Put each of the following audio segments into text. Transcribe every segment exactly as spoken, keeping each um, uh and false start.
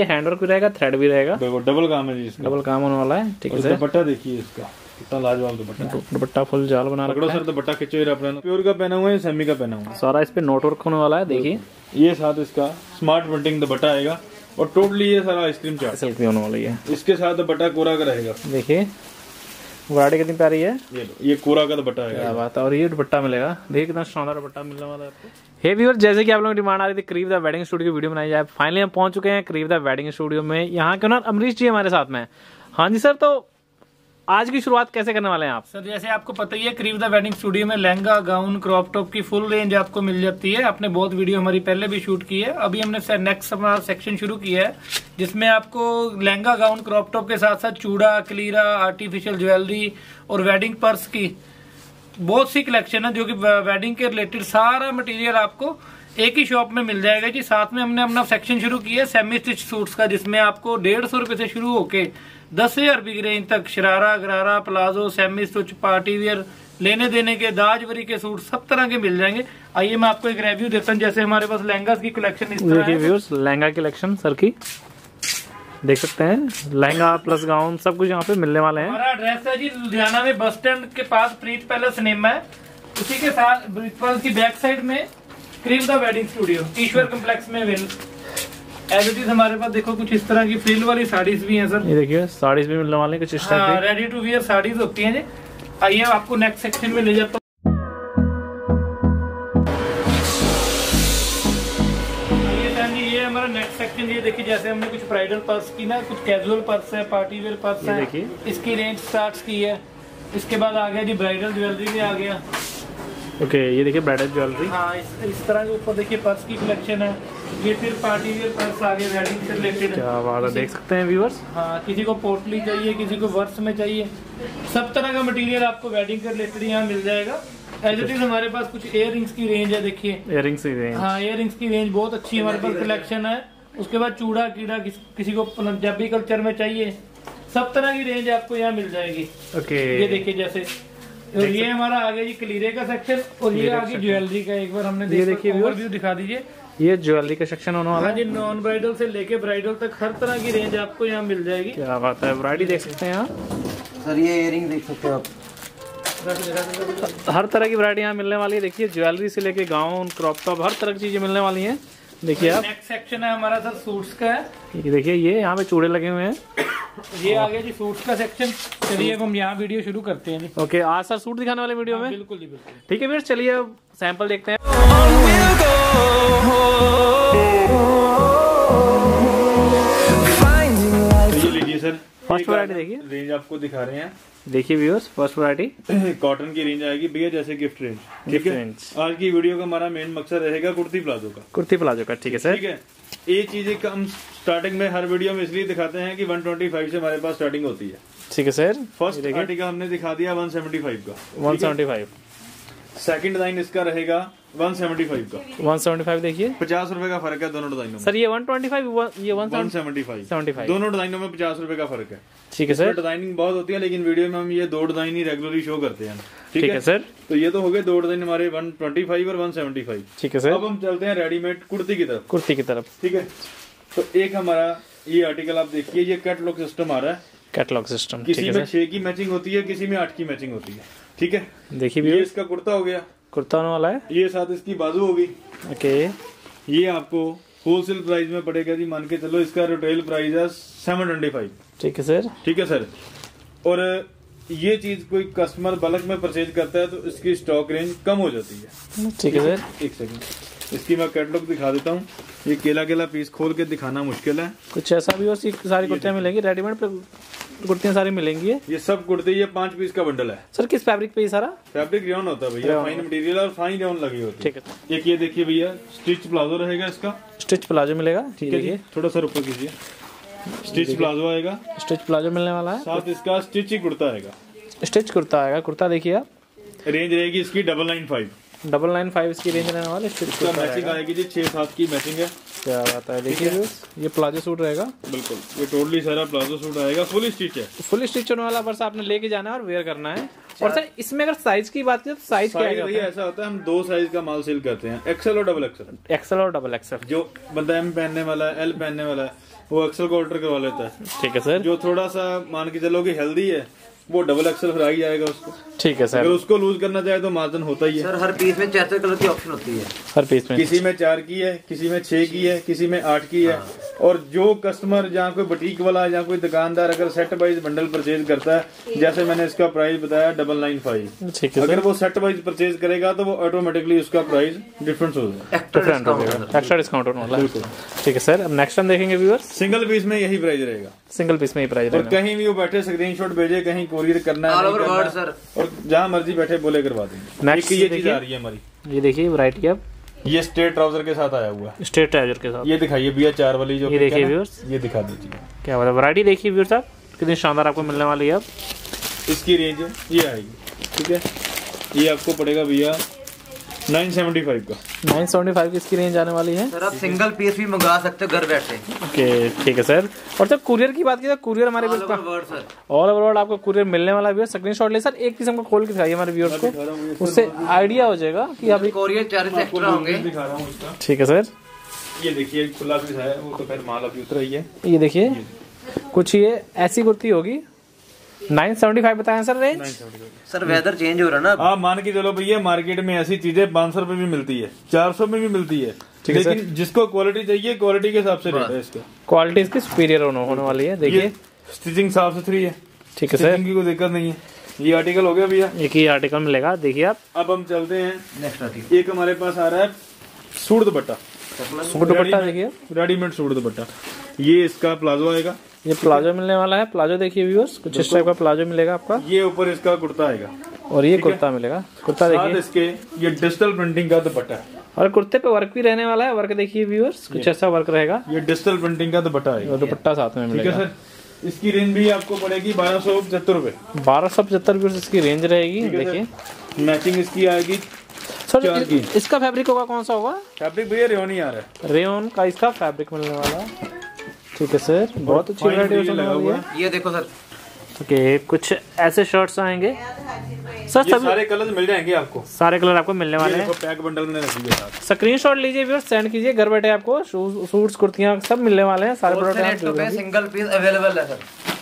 ये hand work भी रहेगा, थ्रेड भी रहेगा, डबल काम है जी इसका, डबल काम होने वाला है। ठीक है सर, दुपट्टा देखिए इसका कितना लाजवाब दुपट्टा, दुपट्टा फुल जाल बना रखा है सर, दुपट्टा खिंचे हुए अपना प्योर का पहना हुआ है, सेमी का पहना हुआ है, सारा इस पे नोट वर्क होने वाला है। देखिए ये साथ इसका स्मार्ट प्रिंटिंग दुपट्टा आएगा और टोटली ये सारा आइसक्रीम चार्ट भी होने वाली है, इसके साथ दुपट्टा कोरा का रहेगा। देखिए वराइटी कितनी प्यारी है, ये ये कोरा का दुपट्टा है, क्या बात है, और ये दुपट्टा मिलेगा। देखिए कितना शानदार दुपट्टा मिलने वाला है आपको। हे व्यूअर्स, जैसे कि आप लोगों की डिमांड आ रही थी क्रीव द वेडिंग स्टूडियो की वीडियो बनाई जाए, फाइनली हम पहुंच चुके हैं क्रीव द वेडिंग स्टूडियो में। यहाँ के ओनर अमरीश जी हमारे साथ में। हाँ जी सर, तो आज की शुरुआत कैसे करने वाले हैं आप? सर जैसे आपको पता ही है, क्रीव द वेडिंग स्टूडियो में लहंगा, गाउन, क्रॉप टॉप की फुल रेंज आपको मिल जाती है। आपने बहुत वीडियो हमारी पहले भी शूट की है। अभी हमने नेक्स्ट अपना सेक्शन शुरू किया है जिसमें आपको लहंगा, गाउन, क्रॉप टॉप के साथ साथ चूड़ा, कलीरा, आर्टिफिशियल ज्वेलरी और वेडिंग पर्स की बहुत सी कलेक्शन है, जो कि वेडिंग के रिलेटेड सारा मटेरियल आपको एक ही शॉप में मिल जाएगा जी। साथ में हमने अपना सेक्शन शुरू किया है सेमी स्टिच सूट्स का, जिसमें आपको डेढ़ सौ रुपये से शुरू होके दस हजार रुपये की रेंज तक sharara, gharara, palazzo, semi stitch, party wear, लेने देने के, दाजवरी के सूट सब तरह के मिल जाएंगे। आइए मैं आपको एक रिव्यू देता हूँ। जैसे हमारे पास लहंगा की कलेक्शन इस तरह है, लहंगा कलेक्शन सर की देख सकते हैं, लहंगा प्लस गाउन सब कुछ यहाँ पे मिलने वाले हैं। हमारा एड्रेस है जी लुधियाना में बस स्टैंड के पास प्रीत पैलेस सिनेमा है, उसी के साथ प्रीत पैलेस की बैक साइड में crew the wedding studio, Ishwar complex में। एज हमारे पास देखो कुछ इस तरह की फ्रिल वाली साड़ीज भी हैं सर, ये देखिए साड़ीज भी मिलने वाले हैं, कुछ इस तरह की रेडी टू वियर साड़ीज होती हैं जी। आइए आपको नेक्स्ट सेक्शन में ले जाता हूँ। हमारा नेक्स्ट सेक्शन ये देखिए, जैसे हमने कुछ ब्राइडल पर्स की ना, कुछ कैजुअल पर्स है, पार्टी वेयर पर्स है, इसकी रेंज स्टार्ट की है। इसके बाद आ गया जी ब्राइडल ज्वेलरी भी आ गया। ओके, ये देखिए ब्राइडल ज्वेलरी, हाँ इस, इस तरह के ऊपर देखिए पर्स की कलेक्शन है। ये फिर पार्टी वेयर पर्स आ गए वेडिंग से रिलेटेड, क्या बात है, देख सकते हैं व्यूअर्स। हाँ, किसी को पोटली चाहिए, किसी को वर्स में चाहिए, सब तरह का मटीरियल आपको वेडिंग से रिलेटेड यहाँ मिल जाएगा। एज इट इज हमारे पास कुछ इयर रिंग्स की रेंज है, देखिए इयर रिंग्स की रेंज, हाँ इयर रिंग्स की रेंज बहुत अच्छी हमारे पास कलेक्शन है। उसके बाद चूड़ा कीड़ा, किस, किसी को पंजाबी कल्चर में चाहिए, सब तरह की रेंज आपको यहाँ मिल जाएगी। ओके, ये देखिए जैसे और ये हमारा आगे जी कलीरे का सेक्शन और ये आगे ज्वेलरी का। एक बार हमने देखिए ओवरव्यू दिखा दीजिए, ये ज्वेलरी का सेक्शन होने वाला है जी। नॉन ब्राइडल से लेके ब्राइडल तक हर तरह की रेंज आपको यहाँ मिल जाएगी, क्या बात है। वैरायटी देख सकते हैं यहाँ सर, ये इयर रिंग देख सकते हैं आप, हर तरह की वैरायटी यहाँ मिलने वाली है। देखिए ज्वेलरी से लेके गाउन, क्रॉप टॉप, हर तरह की चीजें मिलने वाली हैं। देखिए आप, नेक्स्ट सेक्शन है हमारा सर सूट्स का है। ये देखिए ये यहाँ पे चूड़े लगे हुए हैं। ये आ गया जी सूट्स का सेक्शन। चलिए अब हम यहाँ वीडियो शुरू करते हैं। ओके, आज सर सूट दिखाने वाले वीडियो में, बिल्कुल जी बिल्कुल। ठीक है फिर, चलिए अब सैंपल देखते हैं। सर फर्स्ट वैरायटी देखिए, रेंज आपको दिखा रहे हैं। देखिए व्यूअर्स, फर्स्ट वैरायटी कॉटन की रेंज आएगी भैया, जैसे गिफ्ट रेंज। ठीक है, आज की वीडियो का हमारा मेन मकसद रहेगा कुर्ती प्लाजो का, कुर्ती प्लाजो का। ठीक है सर, ठीक है। ये चीजें कम स्टार्टिंग में हर वीडियो में इसलिए दिखाते हैं कि एक सौ पच्चीस से हमारे पास स्टार्टिंग होती है। ठीक है सर, फर्स्ट आर्टिकल हमने दिखा दिया एक सौ पचहत्तर का, एक सौ पचहत्तर। सेकंड लाइन इसका रहेगा एक सौ पचहत्तर का, एक सौ पचहत्तर। देखिए पचास रुपए का फर्क है दोनों डिजाइनों में सर, ये एक सौ पचहत्तर, ये एक सौ पचहत्तर, दोनों डिजाइनों में पचास रुपए का फर्क है। ठीक है सर, डिजाइनिंग बहुत होती है लेकिन वीडियो में हम ये दो डिजाइन ही रेगुलरली शो करते हैं। ठीक है सर, तो ये तो हो गए दो डिजाइन हमारे एक सौ पच्चीस और एक सौ पचहत्तर। ठीक है सर, अब हम चलते हैं रेडीमेड कुर्ती की तरफ, कुर्ती की तरफ। ठीक है, तो एक हमारा ये आर्टिकल आप देखिए, ये कैटलॉग सिस्टम आ रहा है, कैटलॉग सिस्टम। किसी में छह की मैचिंग होती है, किसी में आठ की मैचिंग होती है। ठीक है, देखिए ये इसका कुर्ता हो गया, कुर्ता होने वाला है। ये साथ इसकी बाजू होगी। ओके, ये आपको होलसेल प्राइस में पड़ेगा जी, मान के चलो इसका रिटेल प्राइस है सेवन ट्वेंटी फाइव। ठीक है सर, ठीक है सर। और ये चीज कोई कस्टमर बल्क में परचेज करता है तो इसकी स्टॉक रेंज कम हो जाती है। ठीक है सर, एक सेकंड इसकी मैं कैटलॉग दिखा देता हूँ। ये केला केला पीस खोल के दिखाना मुश्किल है, कुछ ऐसा भी हो। सारी कुर्तियाँ मिलेंगी, रेडीमेड कुर्तियाँ सारी मिलेंगी। ये सब कुर्ती ये पांच पीस का बंडल है सर। किस फैब्रिक पे ये सारा? फैब्रिक रेयन होता है भैया, फाइन मटेरियल और फाइन रेयन लगी होती है। ठीक है, एक ये देखिए भैया स्टिच प्लाजो रहेगा, इसका स्टिच प्लाजो मिलेगा। ठीक है, थोड़ा सा ऊपर कीजिए, स्टिच प्लाजो आएगा, स्टिच प्लाजो मिलने वाला है। साथ इसका स्टिच ही कुर्ता आएगा, स्टिच कुर्ता आएगा। कुर्ता देखिए आप, रेंज रहेगी इसकी double nine five double nine five इसकी रेंज रहने वाली। इसका मैचिंग आएगी जी, छह सात की मैचिंग है, क्या बात है। देखिए ये प्लाजो सूट रहेगा, बिल्कुल ये टोटली सारा प्लाजो सूट आएगा, फुल स्टिच है, फुल स्टिच होने वाला। बस आपने लेके जाना है और वेयर करना है। और सर इसमें अगर साइज की बात करें तो साइज क्या है? ऐसा होता है हम दो साइज का माल सेल करते हैं, एक्सएल और डबल एक्सएल, एक्सएल और डबल एक्सएल। जो बंदा एम पहनने वाला है, एल पहनने वाला है, वो एक्सल को ऑर्डर करवा लेता है। ठीक है सर। जो थोड़ा सा मान के चलोगे हेल्दी है वो डबल एक्सल फिर आ जाएगा उसको। ठीक है सर। अगर उसको लूज करना चाहे तो मार्जिन होता ही है सर। हर पीस में चार चार कलर की ऑप्शन होती है। हर पीस में किसी में चार की है, किसी में छह की है, किसी में आठ की है। और जो कस्टमर जहाँ कोई बुटीक वाला या कोई दुकानदार अगर सेट वाइज बंडल परचेज करता है, जैसे मैंने इसका प्राइस बताया डबल नाइन फाइव, अगर वो सेट वाइज परचेज करेगा तो वो ऑटोमेटिकली उसका प्राइस डिफरेंस हो जाएगा, एक्स्ट्रा डिस्काउंट होने वाला। ठीक है सर। अब नेक्स्ट टाइम देखेंगे व्यूअर्स सिंगल पीस में यही प्राइस रहेगा। सिंगल पीस में ही प्राइस रहेगा। कहीं भी वो बैठे स्क्रीनशॉट भेजे, कहीं कोरियर करना है सर, और जहाँ मर्जी बैठे बोले करवा देंगे। नेक्स्ट ये चीज आ रही है हमारी, ये देखिए वैरायटी अब ये स्ट्रेट ट्राउजर के साथ आया हुआ है। स्ट्रेट ट्राउजर के साथ ये दिखाइए भैया, चार वाली जो ये देखिए व्यूअर्स, ये दिखा दीजिए क्या वाला वैरायटी। देखिए व्यूअर्स आप कितनी शानदार आपको मिलने वाली है। अब इसकी रेंज ये आएगी, ठीक है, ये आपको पड़ेगा भैया नाइन सेवेंटी फाइव का। नाइन सेवेंटी फाइव की इसकी रेंज आने वाली है सर। आप सिंगल पीस भी मंगा सकते हो घर बैठे। ओके ठीक है सर। और सर कुरियर की बात की, कुरियर हमारे all over world sir, all over world आपको कुरियर मिलने वाला है। स्क्रीनशॉट ले सर, एक किस्म का खोल के दिखाइए हमारे व्यूअर्स को, उससे आइडिया हो जाएगा कि आप कुरियर चार्जेस एक्स्ट्रा होंगे। ठीक है सर। ये देखिए खुला पीस है, वो तो खैर माल अभी उतर रही है। ये देखिए कुछ ये ऐसी कुर्ती होगी। नाइन सेवेंटी फाइव बताएं sir range. Sir weather change हो रहा है ना, आप मान के चलो भैया मार्केट में ऐसी चीजें पाँच सौ रूपये में मिलती है, चार सौ में भी मिलती है। ठीक है सर। जिसको क्वालिटी चाहिए क्वालिटी के हिसाब से रेट है इसका। क्वालिटी इसकी सुपीरियर होने वाली है। देखिए स्टिचिंग साफ सुथरी है। ठीक है सर, कोई दिक्कत नहीं है। ये आर्टिकल हो गया भैया, एक ही आर्टिकल मिलेगा। देखिए आप, अब हम चलते हैं नेक्स्ट आर्टिकल। एक हमारे पास आ रहा है सूट दुपट्टा। सूट दुपट्टा देखिए, रेडीमेड सूट दुपट्टा। ये इसका प्लाजो आएगा, ये प्लाजो मिलने वाला है। प्लाजो देखिए व्यूअर्स, कुछ इस टाइप का प्लाजो मिलेगा आपका। ये ऊपर इसका कुर्ता आएगा और ये कुर्ता मिलेगा। कुर्ता देखिए इसके, ये डिजिटल प्रिंटिंग का दुपट्टा है और कुर्ते पे वर्क भी रहने वाला है। वर्क देखिए व्यूअर्स, कुछ ऐसा वर्क रहेगा। ये डिजिटल प्रिंटिंग का दुपट्टा है और दुपट्टा साथ में मिलेगा। ठीक है सर। इसकी रेंज भी आपको पड़ेगी बारह सौ पचहत्तर रूपये बारह सौ पचहत्तर रूपये इसकी रेंज रहेगी। देखिए मैचिंग इसकी आएगी सर। इसका फैब्रिक होगा कौन सा होगा? फैब्रिक भैया रेयन ही आ रहा है, रेयन का इसका फैब्रिक मिलने वाला है। ठीक है सर, बहुत अच्छी वैरायटी लगा हुआ है। ये देखो सर, ओके कुछ ऐसे शर्ट्स आएंगे सर। ये सारे कलर मिल जाएंगे आपको, सारे कलर आपको मिलने वाले हैं। पैक बंडल में रखिए, स्क्रीनशॉट लीजिए व्यूअर्स, सेंड कीजिए। घर बैठे आपको शूज, सूट्स, कुर्तियां सब मिलने वाले हैं। सारे प्रोडक्ट सिंगल पीस अवेलेबल है सर।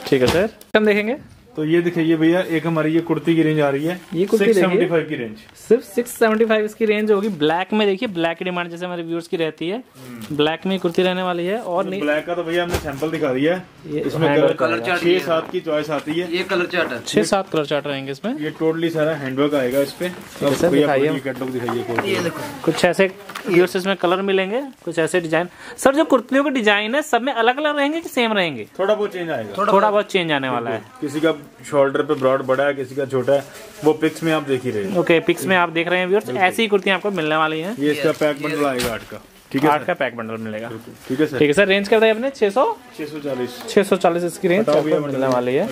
ठीक है सर। हम देखेंगे तो ये दिखाइए भैया, एक हमारी ये कुर्ती की रेंज आ रही है। ये कुर्ती सिक्स सेवेंटी फाइव की रेंज, सिर्फ सिक्स सेवेंटी फाइव इसकी रेंज होगी। ब्लैक में देखिए, ब्लैक डिमांड जैसे हमारे व्यूअर्स की रहती है, ब्लैक में कुर्ती रहने वाली है। और नहीं ब्लैक का तो भैया हमने सैंपल दिखा दिया है। इसमें कलर, कलर चार्ट छह सात की चॉइस आती है। ये कलर चार्ट है, छह सात कलर चार्ट रहेंगे इसमें। ये टोटली सारा हैंडवर्क आएगा इस पे। दिखाइए कुछ ऐसे व्यूअर्स, इसमें कलर मिलेंगे, कुछ ऐसे डिजाइन। सर जो कुर्तियों के डिजाइन है सब में अलग अलग रहेंगे कि सेम रहेंगे? थोड़ा बहुत चेंज आएगा, थोड़ा बहुत चेंज आने वाला है। किसी का शोल्डर पे ब्रॉड बड़ा है, किसी का छोटा है, वो पिक्स में आप देख ही रहे हैं। ओके पिक्स में आप देख रहे हैं व्यूअर्स, ऐसी ही कुर्तियां आपको मिलने वाली हैं। ये इसका पैक बंडल आएगा आठ का। ठीक है, आठ का पैक बंडल मिलेगा। ठीक है सर। ठीक है सर। रेंज क्या बताई आपने? छह सौ चालीस छह सौ चालीस इसकी रेंज मिलने वाली है।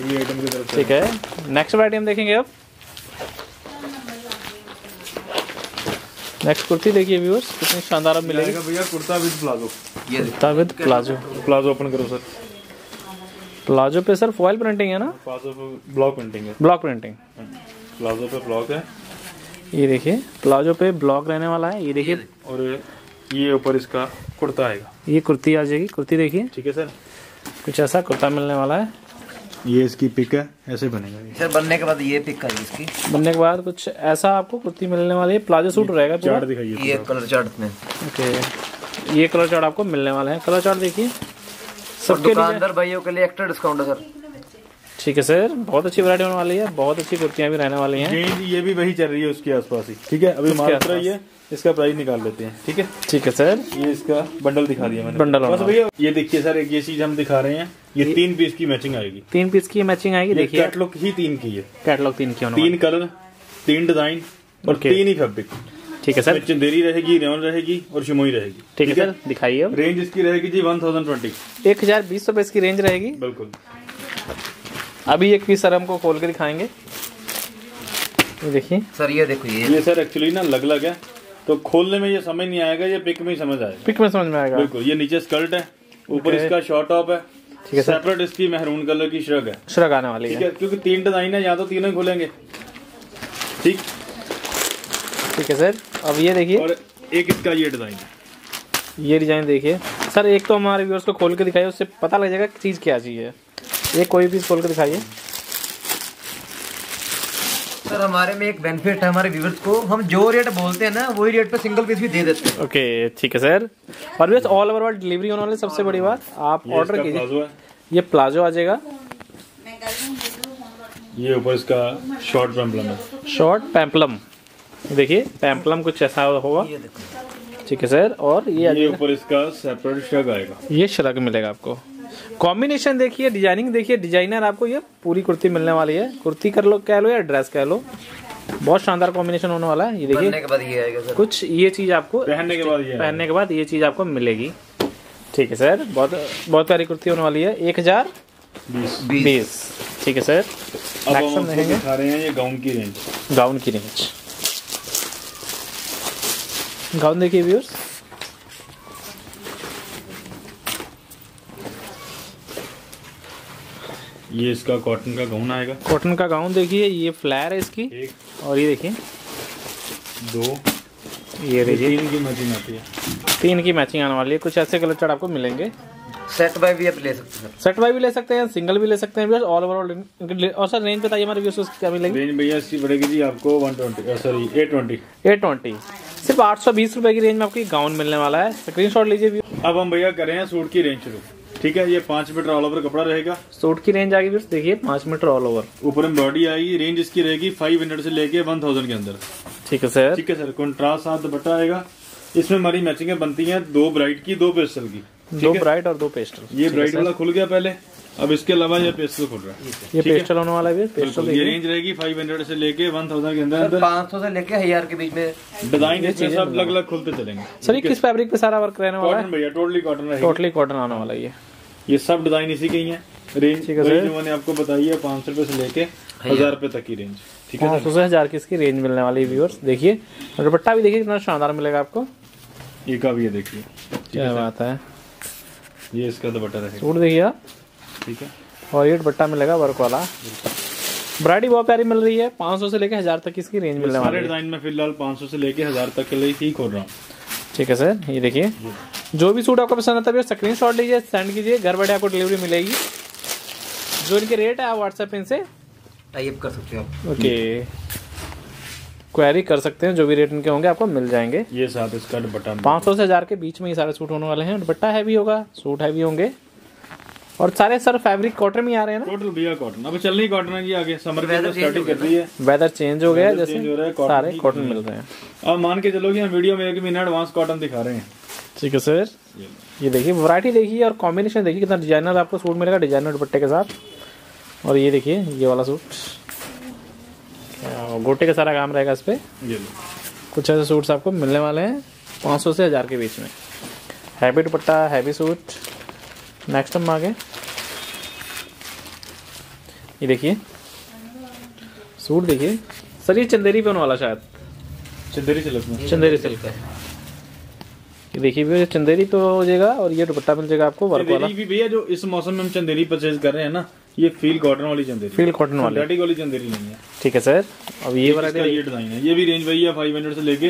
ठीक है, नेक्स्ट आइटम देखेंगे। अब नेक्स्ट कुर्ती देखिए व्यूअर्स, कितनी शानदार मिलेगा भैया। Kurta with palazzo, kurta with palazzo. Palazzo open करो सर। प्लाजो पे सर फॉइल प्रिंटिंग है ना, प्लाजो पे ब्लॉक प्रिंटिंग है। ब्लॉक प्रिंटिंग, प्लाजो पे ब्लॉक है। ये देखिए प्लाजो पे ब्लॉक रहने वाला है। ये देखिए, और ये ऊपर इसका कुर्ता आएगा। ये कुर्ती आ जाएगी, कुर्ती देखिए। ठीक है सर, कुछ ऐसा कुर्ता मिलने वाला है। ये इसकी पिक है, ऐसे बनेगा सर। बनने के बाद ये पिक आएगी इसकी, बनने के बाद कुछ ऐसा आपको कुर्ती मिलने वाली है। प्लाजो सूट रहेगा। चार्ट दिखाइए, ये कलर चार्ट में। ओके ये कलर चार्ट आपको मिलने वाला है। कलर चार्ट देखिए सबके दुकानदार भाइयों के लिए एक्स्ट्रा डिस्काउंट है सर। ठीक है सर, बहुत अच्छी वैरायटी होने वाली है, बहुत अच्छी कुर्तियां भी रहने वाली हैं। ये भी वही चल रही है उसके आसपास ही। ठीक है, अभी मात्र ये इसका प्राइस निकाल लेते हैं। ठीक है। ठीक है सर। ये इसका बंडल दिखा दिया मैंने, बंडल बस भैया। ये देखिए सर, एक ये चीज हम दिखा रहे हैं, ये तीन पीस की मैचिंग आएगी। तीन पीस की मैचिंग आएगी। देखिए कैटलॉग ही तीन की है, कैटलॉग तीन की, तीन कलर, तीन डिजाइन और तीन ही फैब्रिक। ठीक है सर। चंदेरी रहेगी, रेयन रहेगी और शिमोई रहेगी। ठीक है सर, दिखाइए। अब रेंज इसकी रहेगी जी वन थाउजेंड ट्वेंटी, एक हजार बीस रुपए इसकी रेंज रहेगी। बिल्कुल। अभी एक पीस सर हमको खोल के दिखाएंगे। ये देखिए सर, ये देखिए ये सर एक्चुअली ना लग लग है तो खोलने में ये समझ नहीं आएगा, ये पिक में ही समझ आएगा। पिक में समझ में आएगा बिल्कुल। ये नीचे स्कर्ट है, ऊपर इसका शॉर्ट टॉप है। ठीक है सर। सेपरेट इसकी मेहरून कलर की श्रग है, श्रग आने वाली है क्योंकि तीन डिजाइन है, यहाँ तो तीनों ही खोलेंगे। ठीक ठीक है सर। अब ये देखिए, और एक इसका ये डिजाइन है। ये डिजाइन देखिए सर एक तो हमारे व्यूअर्स को खोल के दिखाइए, उससे पता लग जाएगा कि चीज़ क्या चाहिए। ये कोई भी खोल के दिखाइए सर। हमारे में एक बेनिफिट है, हमारे व्यूअर्स को हम जो रेट बोलते हैं ना वही रेट पे सिंगल पीस भी दे देते हैं। ओके ठीक है सर। और viewers all over world delivery होने वाली, सबसे बड़ी बात आप ऑर्डर कीजिए। ये प्लाजो आ जाएगा, ये ऊपर इसका शॉर्ट पैम्पलम है। शॉर्ट पैम्पलम, देखिए पैम्पलम कुछ ऐसा होगा, ठीक है सर। और ये ये ऊपर इसका सेपरेट श्रग आएगा, ये श्रग मिलेगा आपको। कॉम्बिनेशन देखिए, डिजाइनिंग देखिए, डिजाइनर आपको ये पूरी कुर्ती मिलने वाली है। कुर्ती कर लो कह लो या ड्रेस कह लो, बहुत शानदार कॉम्बिनेशन होने वाला है। ये देखिए कुछ ये चीज आपको पहनने के बाद पहनने के बाद ये चीज आपको मिलेगी, ठीक है सर। बहुत बहुत प्यारी कुर्ती होने वाली है। एक हजार बीस, ठीक है सर। अब हम दिखा रहे हैं ये गाउन की रेंज, गाउन की रेंज गाउन देखिए व्यूअर्स। ये इसका कॉटन का गाउन आएगा, कॉटन का गाउन देखिए। ये फ्लेयर है इसकी, और ये देखिए दो, ये देखिए तीन की मैचिंग आती है, तीन की मैचिंग आने वाली है। कुछ ऐसे कलर चार्ट आपको मिलेंगे। सेट बाय भी आप ले सकते हैं, सेट बाय भी ले सकते हैं, सिंगल भी ले सकते हैं व्यूअर्स। All overall. और सर रेंज बताइए हमारे व्यूअर्स क्या मिलेगी। रेंज भैया इसकी पड़ेगी जी आपको one twenty, sorry eight twenty, eight twenty सिर्फ आठ सौ बीस रुपए की रेंज में आपको गाउन मिलने वाला है। स्क्रीनशॉट लीजिए। अब हम भैया कर रहे हैं सूट की रेंज शुरू, ठीक है। ये पांच मीटर ऑल ओवर कपड़ा रहेगा, सूट की रेंज आएगी देखिए पांच मीटर ऑल ओवर। ऊपर एम्ब्रॉयडरी आएगी, रेंज इसकी रहेगी फाइव हंड्रेड से लेके वन थाउजेंड के अंदर, ठीक है सर। ठीक है सर। कॉन्ट्रास्ट साथ दुपट्टा आएगा, इसमें हमारी मैचिंग बनती है दो ब्राइट की, दो पेस्टल की, दो ब्राइट और दो पेस्टल। ये ब्राइट वाला खुल गया पहले, अब इसके अलावा ये पेस्टल खुल रहा है, ये पेस्टल होने वाला है। पेस्टल ये रेंज रहेगी फाइव हंड्रेड से लेके वन थाउजेंड के अंदर, पाँच सौ से लेके एक हज़ार के बीच में डिजाइन इसमें सब अलग-अलग खुलते चलेंगे। सर ये किस फैब्रिक पे सारा वर्क रहने वाला है? कॉटन भैया, टोटली कॉटन रहेगी, टोटली कॉटन आने वाला है। ये ये सब डिजाइन इसी के ही है। रेंज मैंने आपको बताई है पाँच सौ रुपए से लेके हजार रुपए तक की रेंज, ठीक है। पाँच सौ से हजार की इसकी रेंज मिलने वाली है व्यूअर्स। देखिए दुपट्टा भी देखिए कितना शानदार मिलेगा आपको। ये का भी ये देखिए क्या बात है, ये इसका दुपट्टा रहेगा, सूट देखिए आप, ठीक है। और ये दुपट्टा मिलेगा वर्क वाला, ब्राइडी बहुत प्यारी मिल रही है। पाँच सौ से लेके हजार तक इसकी रेंज मिलने वाली है। सारे डिजाइन में फिलहाल पाँच सौ से लेके हजार तक के लिए ही खोल रहा हूँ, ठीक है सर। ये देखिए जो भी सूट आपको पसंद आता है स्क्रीनशॉट लीजिए, सेंड कीजिए, घर बैठे आपको डिलीवरी मिलेगी। जो इनके रेट है आप व्हाट्सएप इनसे टाइप कर सकते हो, ओके क्वेरी कर सकते हैं। जो भी रेट इनके होंगे आपको मिल जाएंगे। ये साथ इसका दुपट्टा पाँच सौ से हजार के बीच में ये सारे सूट होने वाले हैं। दुपट्टा हैवी होगा, सूट हैवी होंगे, और सारे सर फैब्रिक कॉटन में आ रहे हैं ना, टोटल भैया कॉटन। अब चल रही कॉटन है जी, आगे समर वेदर स्टार्टिंग कर रही है, वेदर चेंज हो गया, जैसे सारे कॉटन मिल रहे हैं। अब मान के चलो कि हम वीडियो में एक महीना एडवांस कॉटन दिखा रहे हैं, ठीक है सर। ये देखिए वैरायटी देखिए और कॉम्बिनेशन देखिए कितना डिजाइनर आपको सूट मिलेगा, डिजाइनर दुपट्टे के साथ। और ये देखिए ये वाला सूट, गोटे का सारा काम रहेगा इस पे। कुछ ऐसे सूट्स आपको मिलने वाले हैं पाँच सौ से हजार के बीच में, heavy dupatta, heavy suit. Next हम आगे ये देखिए सूट देखिए सर, ये चंदेरी पे होने वाला, शायद चंदेरी सिल्क, चंदेरी सिल्क है। ये देखिए भैया चंदेरी पे हो जाएगा, और ये दुपट्टा मिल जाएगा आपको वर्क वाला। भैया जो इस मौसम में हम चंदेरी परचेज कर रहे हैं ना, ये फील कॉटन वाली चंदेरी, फील कॉटन वाली फैब्रिक वाली चंदेरी नहीं है, ठीक है सर। अब ये वैरायटी ये डिजाइन है, ये भी रेंज भैया फाइव हंड्रेड से लेके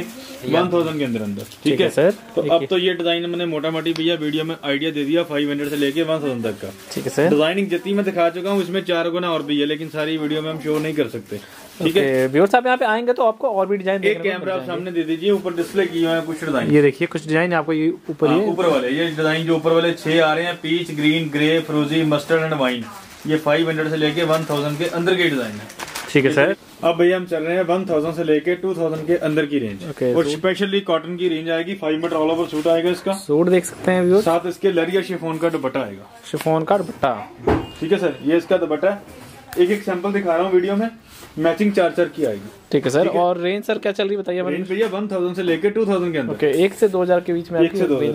वन थाउजेंड के अंदर अंदर, ठीक है सर। तो अब तो ये डिजाइन मैंने मोटा मोटी भैया वीडियो में आइडिया दे दिया फाइव हंड्रेड से लेके वन थाउजेंड तक का, ठीक है सर। डिजाइनिंग जितनी मैं दिखा चुका हूँ इसमें चार गुना और भी है, लेकिन सारी वीडियो में हम शो नहीं कर सकते, ठीक है। व्यूअर्स आप यहाँ पे आएंगे तो आपको और भी डिजाइन, एक कैमरा आप सामने दे दीजिए, ऊपर डिस्प्ले किया है कुछ डिजाइन। ये देखिए कुछ डिजाइन आपको ये ऊपर ऊपर वाले ये डिजाइन जो ऊपर वाले छह आ रहे हैं, पीच, ग्रीन, ग्रे, फिरोजी, मस्टर्ड एंड वाइन, ये फाइव हंड्रेड से लेके वन थाउजेंड के अंदर के डिजाइन है, ठीक है सर। अब भैया हम चल रहे हैं वन थाउजेंड से लेके टू थाउजेंड के अंदर की रेंज, okay, और स्पेशली कॉटन की रेंज आएगी। Five metre all over suit आएगा, इसका सूट देख सकते हैं व्यूअर्स, साथ इसके लरिया शिफॉन का दुपट्टा आएगा, शिफॉन का दुपट्टा, ठीक है सर। ये इसका दुपट्टा, एक एक सैंपल दिखा रहा हूँ वीडियो में, मैचिंग चार चार की आएगी, ठीक है सर। और रेंज सर क्या चल रही बताइए। रेंज भैया वन थाउजेंड से लेके टू थाउजेंड के अंदर, ओके एक से दो हजार के बीच में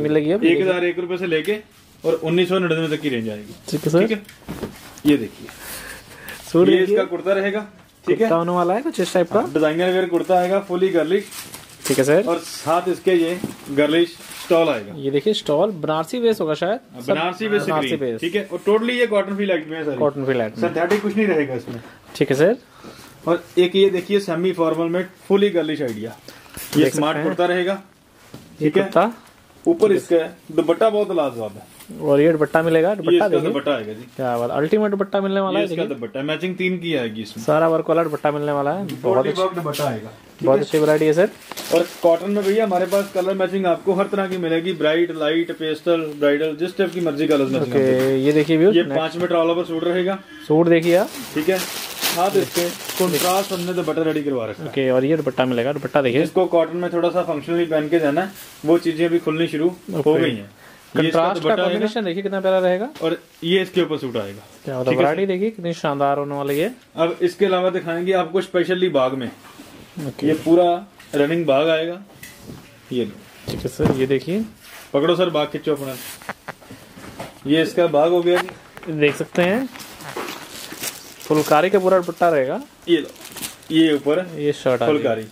मिलेगी। एक हजार एक रूपये से लेके और उन्नीस सौ निन्यानवे तक की रेंज आएगी, ठीक है सर। ये देखिए सूट, ये इसका कुर्ता रहेगा, ठीक है, होने वाला है कुछ इस टाइप का। डिजाइनर वेयर कुर्ता आएगा, फुली गर्लिश, ठीक है सर। और साथ इसके ये गर्लिश स्टॉल आएगा, ये देखिए स्टॉल बनारसी बेस होगा, शायद बनारसी बेस, ठीक है। और टोटली ये कॉटन फील एक्ट में है, कॉटन फील एक्ट, सिंथेटिक कुछ नहीं रहेगा इसमें, ठीक है सर। और एक ये देखिए सेमी फॉर्मल में फुली गर्लिश आइडिया, ये स्मार्ट कुर्ता रहेगा, ठीक है। ऊपर इसका दुपट्टा बहुत लाजवाब है और ये दुपट्टा मिलेगा, दुपट्टा देखिए दुपट्टा आएगा जी, क्या बात, अल्टीमेट दुपट्टा मिलने वाला है, इसका दुपट्टा मैचिंग तीन की आएगी, इसमें सारा वर्क वाला दुपट्टा मिलने वाला है, बहुत अच्छा दुपट्टा आएगा, बहुत अच्छी वैरायटी है सर। और कॉटन में भैया हमारे पास कलर मैचिंग आपको हर तरह की मिलेगी, ब्राइट, लाइट, पेस्टल, ब्राइडल, जिस टाइप की मर्जी कलर मैचिंग। ये देखिए व्यू, ये पांच मीटर ऑल ओवर सूट रहेगा, सूट देखिए आप, ठीक है। हाँ इसके कॉन्ट्रास्ट हमने दुपट्टा रेडी करवा रखा है। ओके और ये दुपट्टा मिलेगा, दुपट्टा देखिए, इसको कॉटन में थोड़ा सा फंक्शनली पहन के जाना है, वो चीजें भी खुलनी शुरू हो गई हैं। कंट्रास्ट का कॉम्बिनेशन देखिए कितना प्यारा रहेगा, और ये इसके ऊपर सूट आएगा, क्या बात है, वैरायटी देखिए कितनी शानदार होने वाली है। अब इसके अलावा दिखाएंगे आपको स्पेशली बाग में, ये पूरा रनिंग बाग आएगा, ये ठीक है सर, ये देखिए पकड़ो सर बाग, खिंचो अपना, ये इसका बाग हो गया, देख सकते हैं फुलकारी का पूरा दुपट्टा रहेगा, ये लो ये ऊपर ये शर्ट फुलकारी,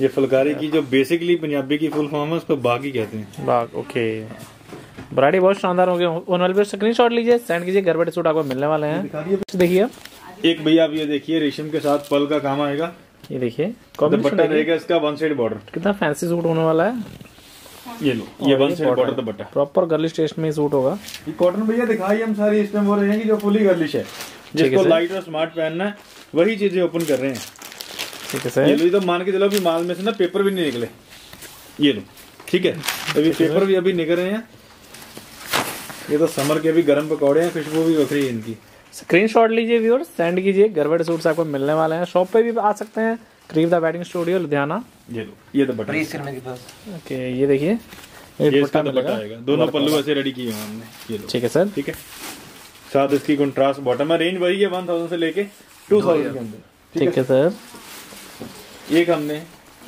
ये फुलकारी की जो बेसिकली पंजाबी की फुल फॉर्म है उसको बाग ही कहते हैं, बाग। ओके वैरायटी बहुत शानदार होगी, उन वाले पे स्क्रीनशॉट लीजिए, सेंड कीजिए, घर बैठे सूट आपको मिलने वाले हैं। देखिए एक भैया आप ये देखिए रेशम के साथ पर्ल का काम आएगा, ये देखिए दुपट्टा रहेगा इसका वन साइड बॉर्डर, कितना फैंसी सूट होने वाला है, ये लो ये one side border dupatta, proper girlish taste में सूट होगा। ये कॉटन भैया दिखाई हम सारी इसमें वो रहेंगी जो फुली गर्लिश है, जिसको लाइट और स्मार्ट पहनना है वही चीजें ओपन कर रहे हैं, ठीक है सर। ये लो तो मान के चलो अभी माल में से ना पेपर भी नहीं निकले, ये लो ठीक है, अभी पेपर भी अभी निकल रहे हैं, ये तो समर के भी गर्म पकौड़े हैं, खुशबू भी बखरी है इनकी। स्क्रीनशॉट लीजिए व्यूअर्स, सेंड कीजिए, घर बैठे सूट्स आपको मिलने वाले हैं, शॉप पे भी आ सकते हैं, crew the wedding studio Ludhiana. ये लो ये दुपट्टा प्रेस करने के पास, ओके ये देखिए ये दुपट्टा दुपट्टा आएगा, दोनों पल्लू ऐसे रेडी किए हैं हमने, ये लो ठीक है सर, ठीक है। साथ इसकी कंट्रास्ट बॉटम है, रेंज वही है एक हज़ार से लेके दो हज़ार के अंदर, ठीक है सर। एक हमने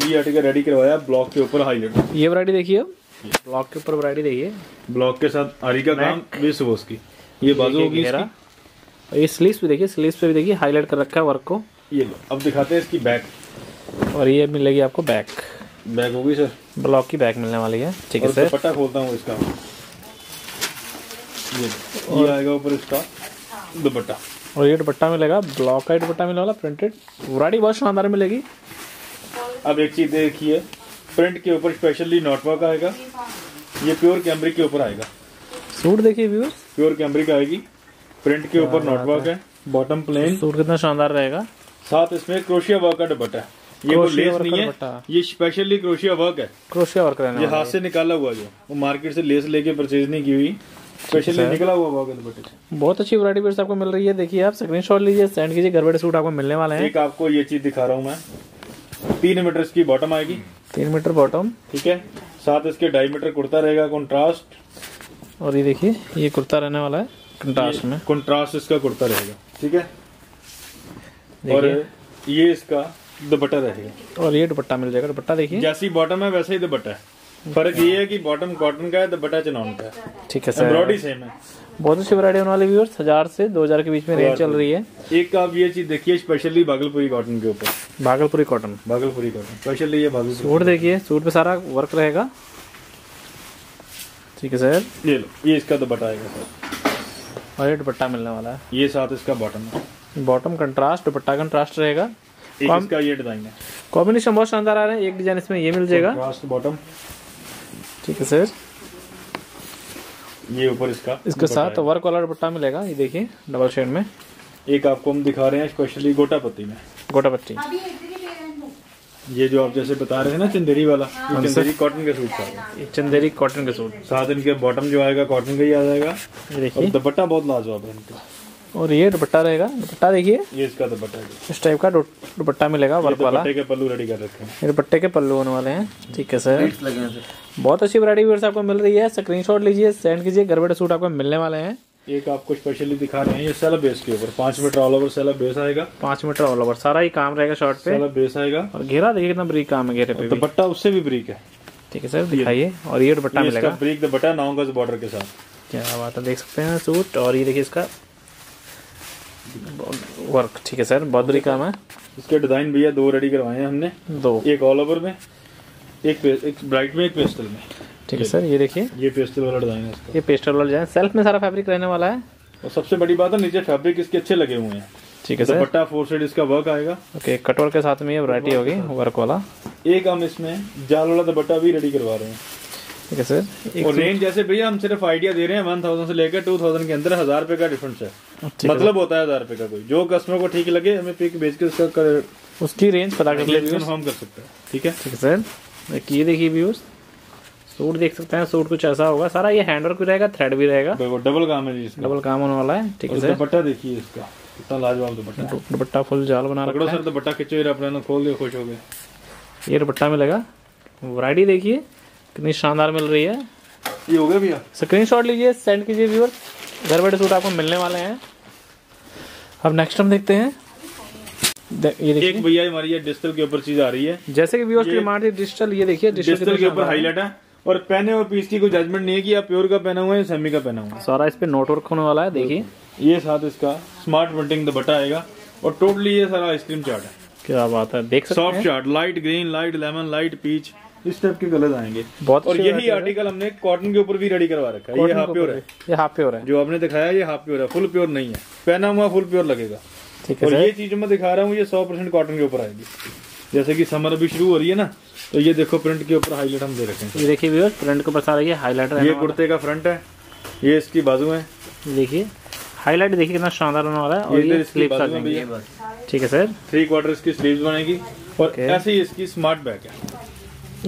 ये आर्टिकल रेडी करवाया ब्लॉक के ऊपर हाईलाइट, ये वैरायटी देखिए ब्लॉक के ऊपर, वैरायटी देखिए ब्लॉक के साथ आरी का काम, बीस वोस की ये बाजू होगी इसकी, ये स्लीव्स पे देखिए, स्लीव्स पे भी देखिए हाईलाइट कर रखा है वर्क को। ये लो अब दिखाते हैं इसकी बैक, और ये मिलेगी आपको बैक, बैक होगी सर ब्लॉक की बैक मिलने वाली है, ठीक है सर। दुपट्टा खोलता हूँ इसका, ये और आएगा ऊपर इसका दुपट्टा, और ये दुपट्टा मिलेगा ब्लॉक का दुपट्टा मिलने वाला, प्रिंटेड वैरायटी बहुत शानदार मिलेगी। अब एक चीज देखिए प्रिंट के ऊपर स्पेशली नॉटवर्क आएगा, ये प्योर कैमरिक के ऊपर आएगा सूट, देखिए व्यूअर्स प्योर कैमरिक आएगी, प्रिंट के ऊपर नॉटवर्क है, बॉटम प्लेन, सूट कितना शानदार रहेगा। साथ इसमें क्रोशिया वर्क का दुपट्टा है, ये वो लेस नहीं है, ये स्पेशली क्रोशिया वर्क है, क्रोशिया वर्क है, ये हाथ से निकाला हुआ, जो वो मार्केट से लेस लेके परचेज नहीं की हुई, स्पेशली निकला हुआ दुपट्टा। बहुत अच्छी वैरायटी भी आपको मिल रही है, देखिए आप स्क्रीनशॉट लीजिए, सेंड कीजिए, घर बैठे सूट आपको मिलने वाले हैं। एक आपको ये चीज दिखा रहा हूँ मैं, तीन मीटर इसकी बॉटम आएगी, तीन मीटर बॉटम, ठीक है। साथ इसके ढाई मीटर कुर्ता रहेगा कंट्रास्ट, और ये देखिए ये कुर्ता रहने वाला है कंट्रास्ट में, कंट्रास्ट इसका कुर्ता रहेगा, ठीक है। और ये इसका दुपट्टा रहेगा, और ये दुपट्टा मिल जाएगा, दुपट्टा देखिए जैसी बॉटम है वैसे ही दुपट्टा है, फर्क ये है कि बॉटम कॉटन का है, दुपट्टा चिनॉन का है, ठीक है सर। एम्ब्रॉयडरी सेम है, बहुत अच्छी वैरायटी होने वाली व्यूअर्स, हजार से दो हजार के बीच में रेंज चल रही है। एक आप ये चीज देखिए स्पेशली भागलपुरी कॉटन के ऊपर, Bhagalpuri cotton, Bhagalpuri cotton specially ये भागलपुरी सूट देखिए, सूट पे सारा वर्क रहेगा, ठीक है सर। ये लो ये इसका दुपट्टा आएगा सर, और ये दुपट्टा मिलने वाला है, ये साथ इसका बॉटम है, बॉटम कंट्रास्ट, दुपट्टा कंट्रास्ट रहेगा, इसका ये डिजाइन है, कॉम्बिनेशन बहुत शानदार आ रहा है। एक डिजाइन इसमें ये मिल जाएगा कंट्रास्ट बॉटम, ठीक है सर। ये ऊपर इसका इसके साथ वर्क वाला दुपट्टा मिलेगा, ये देखिए डबल शेड में। एक आपको हम दिखा रहे हैं स्पेशली गोटापत्ती में, गोटापत्ती ये जो आप जैसे बता रहे हैं ना चंदेरी वाला, ये चंदेरी कॉटन के सूट का, ये चंदेरी कॉटन के सूट, साथ इनके बॉटम जो आएगा कॉटन का ही आ जाएगा, ये देखिए दुपट्टा बहुत लाजवाब है इनका, और ये दुपट्टा रहेगा, दुपट्टा देखिए ये इसका दुपट्टा है, इस टाइप का दुपट्टा मिलेगा वर्क वाला, दुपट्टे के पल्लू रेडी कर रखे हैं, ये दुपट्टे के पल्लू होने वाले हैं, ठीक है सर। बहुत अच्छी वैरायटी व्यूअर्स आपको मिल रही है, स्क्रीनशॉट लीजिए, सेंड कीजिए, घर बैठे सूट आपको मिलने वाले हैं। एक आपको स्पेशली दिखा रहे हैं ये सेलर बेस के ऊपर, पांच मीटर ऑल ओवर सेलर बेस आएगा, पांच मीटर ऑल ओवर सारा ही काम रहेगा, शॉर्ट पे सेलर बेस आएगा, और घेरा देखिए कितना ब्रीक काम है, घेरे पे दुपट्टा उससे भी ब्रीक है, ठीक है सर दिखाइए। और ये दुपट्टा मिलेगा ब्रीक दुपट्टा नौ गज बॉर्डर के साथ, क्या बात है, देख सकते हैं सूट, और ये देखिए इसका वर्क, ठीक है सर बहुत बड़ी काम है। इसके डिजाइन भैया दो रेडी करवाए हैं हमने, दो, एक ऑल ओवर में, एक एक ब्राइट में, एक पेस्टल में, ठीक है सर। ये देखिए ये पेस्टल वाला डिजाइन है इसका, ये पेस्टल वाला डिजाइन, सेल्फ में सारा फैब्रिक रहने वाला है, और सबसे बड़ी बात है नीचे फैब्रिक इसके अच्छे लगे हुए हैं, ठीक है सर। दुपट्टा फोर साइड इसका वर्क आएगा, ओके कटोर के साथ में ये वैरायटी होगी वर्क वाला। एक हम इसमें जाल वाला दुपट्टा भी रेडी करवा रहे हैं, और रेंज जैसे भैया हम सिर्फ आइडिया दे रहे हैं एक हज़ार से लेकर दो हज़ार के अंदर हजार रुपए का डिफरेंस है, मतलब होता है हजार रुपए का। कोई जो कस्टमर को ठीक लगे हमें पिक बेच के उसका कर, उसकी रेंज पता कर हम कर सकते हैं। ठीक है ठीक है सर। ये देखिए व्यूअर्स सूट देख सकते हैं, सूट कुछ ऐसा होगा, सारा ये हैंडवर्क भी रहेगा, थ्रेड भी रहेगा, डबल काम है जी, डबल काम होने वाला है। ठीक है सर। दुपट्टा देखिए इसका कितना लाजवाब दुपट्टा, दुपट्टा फुल जाल बना रखा है सर। दुपट्टा खिंचो अपना खोल के खुश हो गए। ये दुपट्टा मिलेगा, वैरायटी देखिए कितनी शानदार मिल रही है। ये हो गया भैया, स्क्रीनशॉट लीजिए, सेंड कीजिए व्यूअर, घर बैठे सूट आपको मिलने वाले हैं। अब नेक्स्ट हम देखते हैं ये देखिए एक भैया हमारी ये डिजिटल के ऊपर चीज आ रही है, जैसे कि व्यूअर्स की डिमांड है डिजिटल। ये देखिए डिजिटल के ऊपर हाईलाइट है और पहने और पीस की कोई जजमेंट नहीं है कि आप प्योर का पहना हुआ है सेमी का पहना हुआ है, सारा इस पे नोट वर्क होने वाला है। देखिए ये साथ इसका स्मार्ट प्रिंटिंग दुपट्टा आएगा और टोटली ये सारा आइसक्रीम चार्ट है, क्या बात है, देख सकते हैं soft chart, light green, light lemon, light peach, इस टाइप के कलर आएंगे। बहुत और यही आर्टिकल हमने कॉटन के ऊपर भी रेडी करवा रखा है। ये हाफ प्योर है, ये हाफ प्योर है जो आपने दिखाया, ये हाफ प्योर है, फुल प्योर नहीं है, पहना हुआ फुल प्योर लगेगा। ठीक है। और ये चीज मैं दिखा रहा हूँ ये सौ परसेंट कॉटन के ऊपर आएगी, जैसे कि समर अभी शुरू हो रही है ना, तो ये देखो प्रिंट के ऊपर हाईलाइट हम दे रखे हैं। ये देखिए व्यूअर्स प्रिंट के ऊपर सारा ये हाईलाइट है। ये कुर्ते का फ्रंट है, ये इसकी बाजू है, देखिए हाईलाइट देखिए कितना शानदार होने वाला है। और ये स्लीव्स आ जाएंगी। ठीक है सर। थ्री क्वार्टर इसकी स्लीव्स बनेगी और ऐसे ही इसकी स्मार्ट बैक है,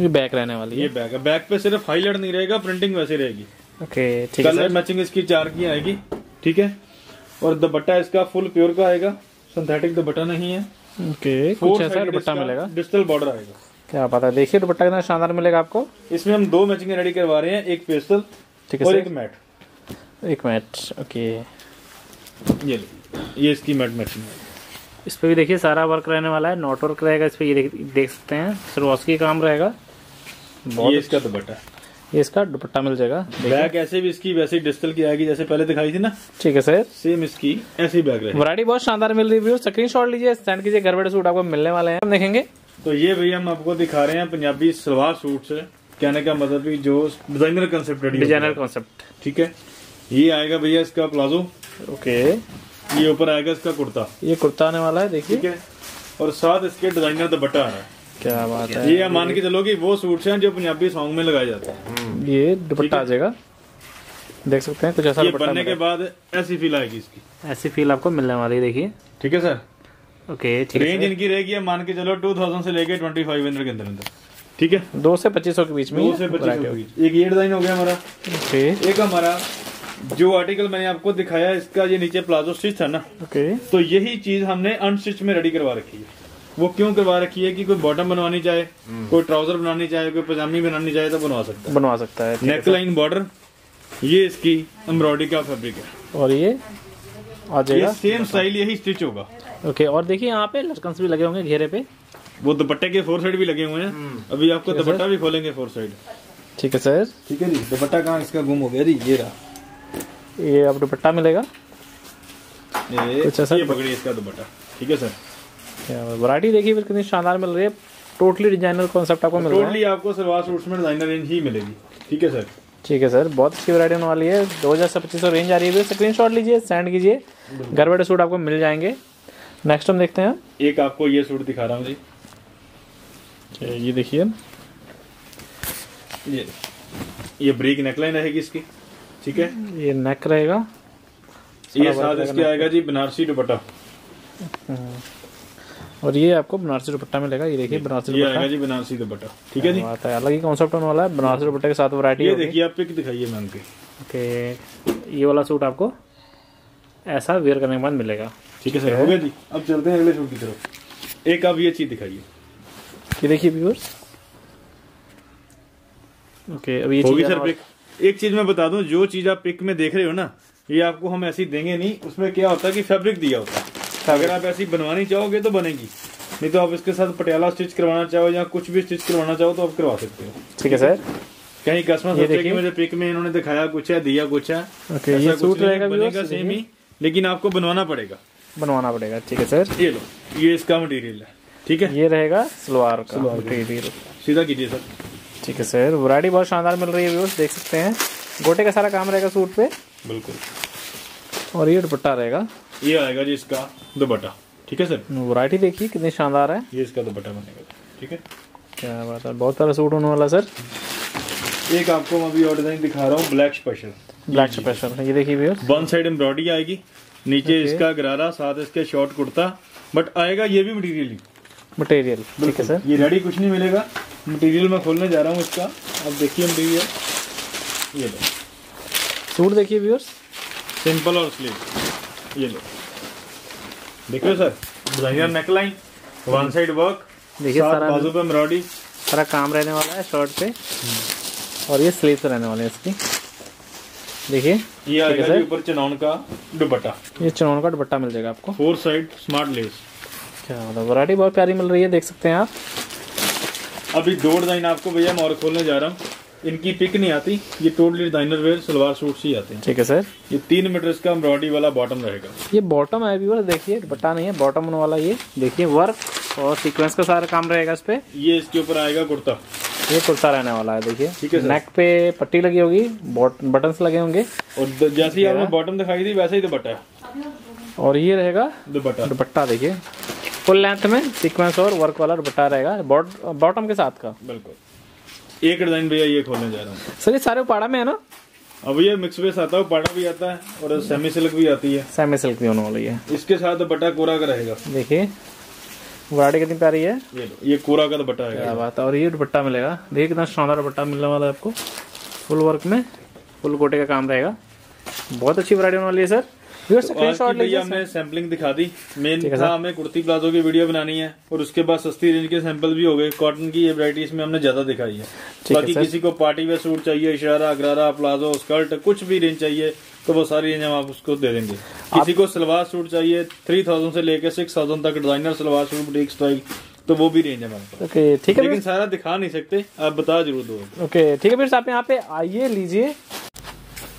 ये बैक रहने वाली है। ये बैक है, बैक पे सिर्फ हाईलाइट नहीं रहेगा, प्रिंटिंग वैसे रहेगी। ओके ठीक है सर। कलर मैचिंग इसकी चार की आएगी। ठीक है। और दुपट्टा इसका फुल प्योर का आएगा, सिंथेटिक दुपट्टा नहीं है। ओके कुछ ऐसा दुपट्टा मिलेगा, डिजिटल बॉर्डर आएगा, क्या पता। देखिए दुपट्टा कितना शानदार मिलेगा आपको। इसमें हम दो मैचिंग रेडी करवा रहे हैं, एक पेस्टल ठीक है और एक मैट, एक मैट। ओके ये ये इसकी मैट मैचिंग है, इस पे भी देखिए सारा वर्क रहने वाला है, नॉट वर्क रहेगा इस पे, ये देख सकते हैं सरोस्की काम रहेगा। ये इसका दुपट्टा, ये इसका दुपट्टा मिल जाएगा। बैग ऐसे भी इसकी वैसे डिजिटल की आएगी जैसे पहले दिखाई थी ना। ठीक है सर। सेम इसकी ऐसी बैग रहेगी। वैरायटी बहुत शानदार मिल रही है, स्क्रीनशॉट लीजिए, सेंड कीजिए, घर बैठे सूट आपको मिलने वाले हैं। हम देखेंगे तो ये भैया हम आपको दिखा रहे हैं पंजाबी सलवार सूट से, कहने का मतलब की जो डिजाइनर कॉन्सेप्ट, डिजाइनर कॉन्सेप्ट। ठीक है। ये आएगा भैया इसका प्लाजो। ओके। ये ऊपर आएगा इसका कुर्ता, ये कुर्ता आने वाला है देखिए। ठीक है। और साथ इसके डिजाइनर दुपट्टा आ रहा है, क्या बात है। ये मान के चलो कि वो सूट्स हैं जो पंजाबी सॉन्ग में लगाए जाते हैं। ये दुपट्टा आ जाएगा, देख सकते हैं कुछ ऐसा। ये बनने के बाद ऐसी फील आएगी इसकी, ऐसी फील आपको मिलने वाली है देखिए। ठीक है सर। ओके ठीक है। रेंज इनकी रहेगी मान के चलो टू थाउजेंड से लेके ट्वेंटी फाइव हंड्रेड के अंदर। ठीक है। दो से पच्चीस सौ के बीच में। दो से पच्चीस। एक ये डिजाइन हो गया हमारा। एक हमारा जो आर्टिकल मैंने आपको दिखाया इसका ये नीचे प्लाजो स्टिच था ना। ओके। तो यही चीज हमने अनस्टिच में रेडी करवा रखी है। वो क्यों करवा रखी है कि कोई बॉटम बनवानी चाहे, कोई ट्राउजर बनानी चाहे, कोई पजामी बनानी चाहे तो बनवा सकता है, बनवा सकता है। नेक लाइन बॉर्डर, ये इसकी एम्ब्रॉयडरी का फैब्रिक है और ये आ जाएगा सेम स्टाइल, यही स्टिच होगा। ओके। और देखिये यहाँ पे लटकंस भी लगे होंगे घेरे पे, वो दुपट्टे के फोर साइड भी लगे हुए हैं। अभी आपको दुपट्टा भी खोलेंगे फोर साइड। ठीक है सर। ठीक है जी। दुपट्टा कहाँ इसका गुम हो गया जी, ये रहा। ये अब दुपट्टा मिलेगा, ये पकड़िए इसका दुपट्टा। ठीक है सर। वैरायटी देखिए कितनी शानदार मिल रही है, टोटली डिजाइनर कॉन्सेप्ट आपको मिल रहा है। टोटली आपको सलवार सूट्स में डिजाइनर रेंज ही मिलेगी। ठीक है सर। ठीक है सर। बहुत अच्छी वैरायटी होने वाली है। दो हज़ार से पच्चीस सौ रेंज आ रही है। स्क्रीनशॉट लीजिए, सेंड कीजिए, घर बैठे सूट आपको मिल जाएंगे। नेक्स्ट हम देखते हैं, एक आपको ये सूट दिखा रहा हूँ जी। ये देखिए ये ये ब्रीक नेकलाइन रहेगी इसकी। ठीक है। ये नेक रहेगा, ये साथ इसके आएगा जी बनारसी दुपट्टा और ये आपको बनारसी दुपट्टा मिलेगा। ये देखिए बनारसी दुपट्टा, ये आएगा जी बनारसी दुपट्टा। ठीक है जी। बात है, अलग ही कॉन्सेप्ट होने वाला है बनारसी दुपट्टे के साथ वैरायटी। ये देखिए आप पिक दिखाइए मैम की। ओके। ये वाला सूट आपको ऐसा वेयर करने के बाद मिलेगा। ठीक है सर। हो गया जी। अब चलते हैं अगले सूट की तरफ। एक आप ये चीज दिखाइए, ये देखिए व्यूअर्स। ओके। अब ये होगी सर पिक। एक चीज मैं बता दूं, जो चीज आप पिक में देख रहे हो ना, ये आपको हम ऐसी देंगे नहीं। उसमें क्या होता है कि फैब्रिक दिया होता है, अगर आप ऐसी बनवानी चाहोगे तो बनेगी, नहीं तो आप इसके साथ पटियाला स्टिच करवाना चाहो या कुछ भी स्टिच करवाना चाहो तो आप करवा सकते हो। ठीक है सर। कहीं कस्टमर सोचे कि मुझे पिक में इन्होंने दिखाया कुछ है, दिया कुछ है, ऐसा कुछ बनेगा सेम ही, लेकिन आपको बनवाना पड़ेगा, बनवाना पड़ेगा। ठीक है सर। ये लो, ये इसका मटेरियल है। ठीक है। ये रहेगा सलवार का मटेरियल। सीधा कीजिए सर। ठीक है सर। वैरायटी बहुत शानदार मिल रही है व्यूअर्स, देख सकते हैं गोटे का सारा काम रहेगा सूट पे, बिल्कुल। और ये दुपट्टा रहेगा, ये आएगा जी इसका दुपट्टा। ठीक है सर। वैरायटी देखिए कितनी शानदार है, ये इसका दुपट्टा बनेगा। ठीक है, क्या बात है। बहुत सारा सूट होने वाला सर। एक आपको मैं भी और डिजाइन दिखा रहा हूँ, ब्लैक स्पेशल। ब्लैक स्पेशल ये देखिए भैया, वन साइड एम्ब्रॉयडरी आएगी, नीचे इसका गरारा, साथ इसके शॉर्ट कुर्ता, बट आएगा ये भी मटेरियल मटेरियल ठीक है सर, ये रेडी कुछ नहीं मिलेगा। मटेरियल मैं खोलने जा रहा हूँ इसका, आप देखिए मटेरियल। ये लो सूट देखिए व्यूअर्स, सिंपल और स्लीव। ये लो देखिए sir, designer neckline, one side work, देखिए सारा बाजू पे एम्ब्रॉयडरी, सारा काम रहने वाला है शर्ट पे, और ये स्लीव्स रहने वाले हैं इसकी। देखिए ये आएगा ऊपर चनौन का दुपट्टा, ये चनौन का दुपट्टा मिल जाएगा आपको, फोर साइड स्मार्ट लेस। क्या मतलब वैरायटी बहुत प्यारी मिल रही है, देख सकते हैं आप। अभी दो डिजाइन आपको भैया मैं और खोलने जा रहा हूँ, इनकी पिक नहीं आती, ये totally designer wear salwar suit से ही आते हैं। ठीक है सर, ये तीन मीटर का एम्ब्रॉयडरी वाला बॉटम रहेगा, ये बॉटम है व्यूअर्स, देखिए दुपट्टा नहीं है, बॉटम वाला ये देखिए वर्क और सीक्वेंस का सारा काम रहेगा इस पे। ये इसके ऊपर आएगा कुर्ता, ये कुर्ता रहने वाला है देखिए। ठीक है सर, नेक पे पट्टी लगी होगी, बटन्स लगे होंगे, और जैसे ही आपको बॉटम दिखाई थी वैसे ही दुपट्टा है, और ये रहेगा दुपट्टा। दुपट्टा देखिए फुल लेंथ में सीक्वेंस और वर्क वाला दुपट्टा रहेगा बॉटम के साथ का। बिल्कुल एक डिजाइन भैया ये खोलने जा रहा हूँ सर, ये सारे उपाड़ा में है ना। अब ये मिक्स वेस आता है, उपाड़ा भी आता है और सेमी सिल्क भी आती है, सेमी सिल्क भी होने वाली है। इसके साथ दुपट्टा कोरा का रहेगा, देखिए वरायटी कितनी प्यारी है। ये ये कोरा का दुपट्टा है, क्या बात है। और ये दुपट्टा मिलेगा, देखिए कितना शानदार दुपट्टा मिलने वाला है आपको, फुल वर्क में, फुल कोटे का काम रहेगा। बहुत अच्छी वरायटी होने वाली है सर। भैया हमने सैंपलिंग दिखा दी, मेन था हमें कुर्ती प्लाजो की वीडियो बनानी है, और उसके बाद सस्ती रेंज के सैंपल भी हो गए। कॉटन की ये वैरायटीज में हमने ज्यादा दिखाई है, बाकी किसी को पार्टी वेयर सूट चाहिए, इशारा, गरारा, प्लाजो, स्कर्ट, कुछ भी रेंज चाहिए तो वो सारी रेंज हम आप उसको दे देंगे। किसी को सलवार सूट चाहिए थ्री थाउजेंड से लेकर सिक्स थाउजेंड तक designer salwar suit boutique style, तो वो भी रेंज है हमारे पास। ठीक है, लेकिन सारा दिखा नहीं सकते, आप बता जरूर दो। ओके ठीक है भैया, आप यहाँ पे आइए, लीजिए।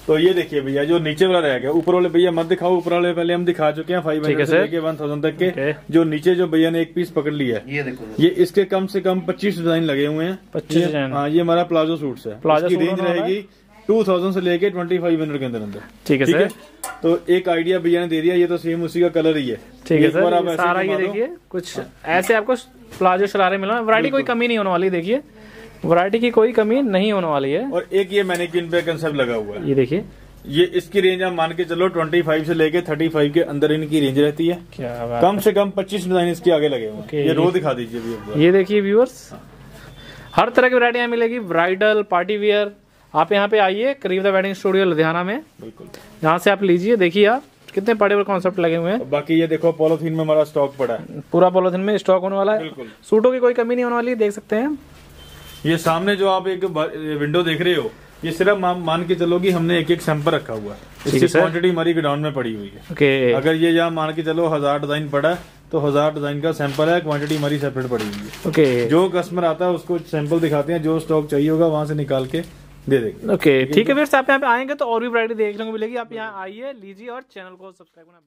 तो ये देखिए भैया जो नीचे वाला रह गया, ऊपर वाले भैया मत दिखाओ, ऊपर वाले पहले हम दिखा चुके हैं फाइव हंड्रेड से लेके वन थाउजेंड तक के। okay. जो नीचे जो भैया ने एक पीस पकड़ लिया है, ये देखो ये इसके कम से कम पच्चीस डिजाइन लगे हुए हैं। पच्चीस डिजाइन, हाँ ये हमारा प्लाजो सूट है, प्लाजो की रेंज रहेगी टू थाउजेंड से लेके ट्वेंटी फाइव हंड्रेड के अंदर अंदर। ठीक है सर, तो एक आइडिया भैया ने दे दिया, ये तो सेम उसी का कलर ही है। ठीक है सर, सारा ये देखिए कुछ ऐसे आपको प्लाजो शरारे मिला, वैरायटी कोई कमी नहीं होने वाली, देखिए वैरायटी की कोई कमी नहीं होने वाली है। और एक ये मैनिक्विन पे कंसेप्ट लगा हुआ है, ये देखिए, ये इसकी रेंज आप मान के चलो पच्चीस से लेके पैंतीस के अंदर इनकी रेंज रहती है। क्या बात, कम से कम पच्चीस डिजाइन इसके आगे लगे हुए। ये रो दिखा दीजिए भैया, ये देखिए व्यूअर्स, हर तरह की वैरायटी मिलेगी, ब्राइडल, पार्टी वियर। आप यहाँ पे आइए crew the wedding studio Ludhiana में, बिल्कुल यहाँ से आप लीजिए। देखिए आप कितने बड़े बड़े कॉन्सेप्ट लगे हुए हैं। बाकी ये देखो पॉलिथीन में हमारा स्टॉक पड़ा है, पूरा पॉलिथीन में स्टॉक होने वाला है, सूटों की कोई कमी नहीं होने वाली, देख सकते हैं। ये सामने जो आप एक विंडो देख रहे हो, ये सिर्फ मान के चलो कि हमने एक एक सैंपल रखा हुआ है, इसकी क्वांटिटी हमारी गोडाउन में पड़ी हुई है। okay. अगर ये यहाँ मान के चलो हजार डिजाइन पड़ा तो हजार डिजाइन का सैंपल है, क्वांटिटी हमारी सेपरेट पड़ी हुई है। okay. जो कस्टमर आता है उसको सैंपल दिखाते हैं, जो स्टॉक चाहिए होगा वहाँ से निकाल के दे देंगे। ओके ठीक है, फिर आप यहाँ पे आएंगे तो और भी वैरायटी देखने को मिलेगी। आप यहाँ आइए, लीजिए और चैनल को सब्सक्राइब करना।